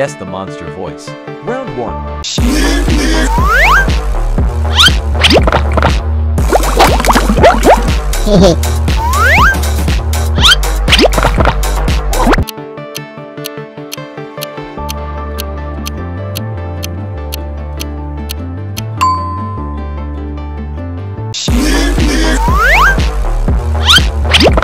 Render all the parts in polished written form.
guess the monster voice. Round 1. Round 2. Round 6.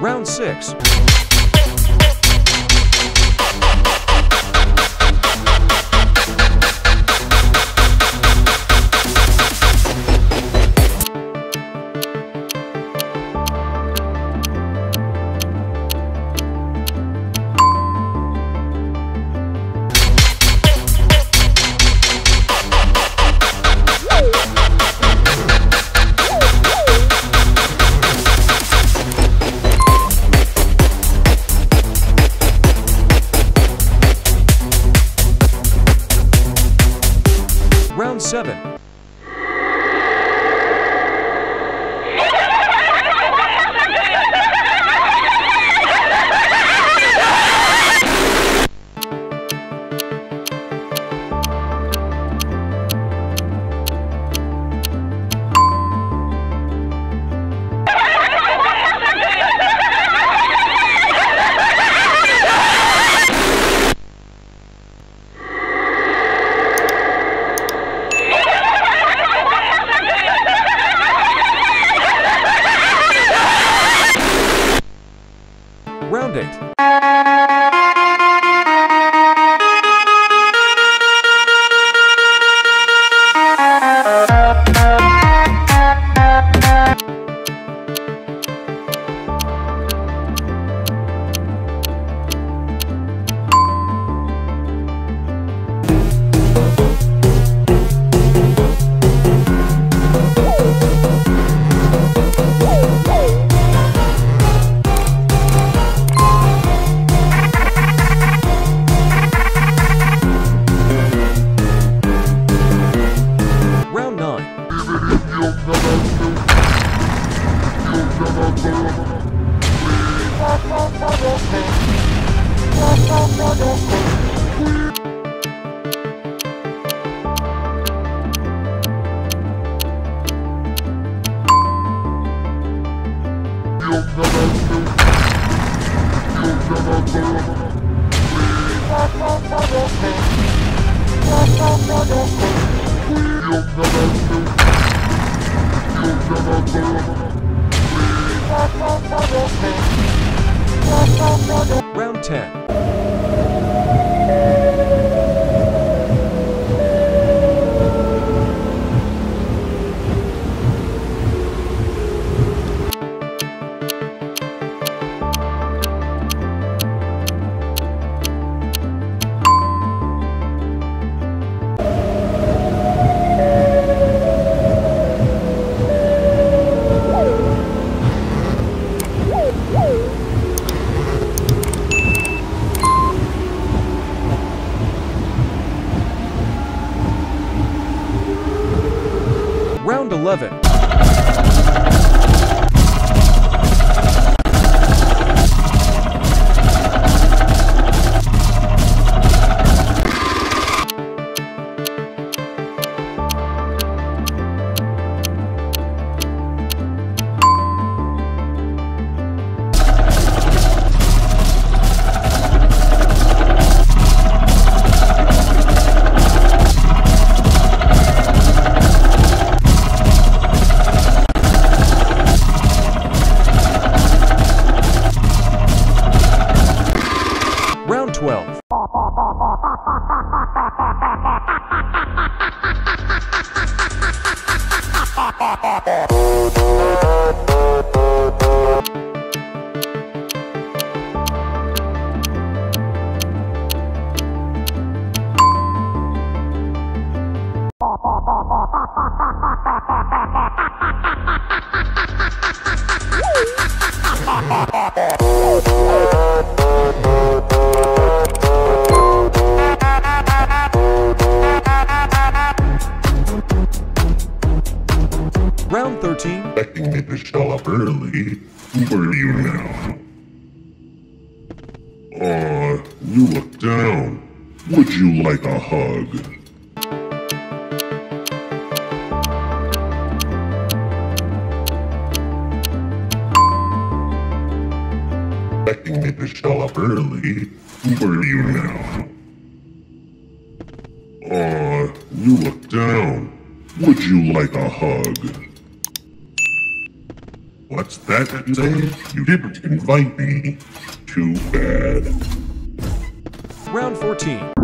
Round 7. Round 10. Round 11. Round 12. Round 13. I need to stop early. Where are you now? Aw, you look down. Would you like a hug? I need to stop early. Where are you now? Aw, you look down. Would you like a hug? What's that you say? You didn't invite me. Too bad. Round 14.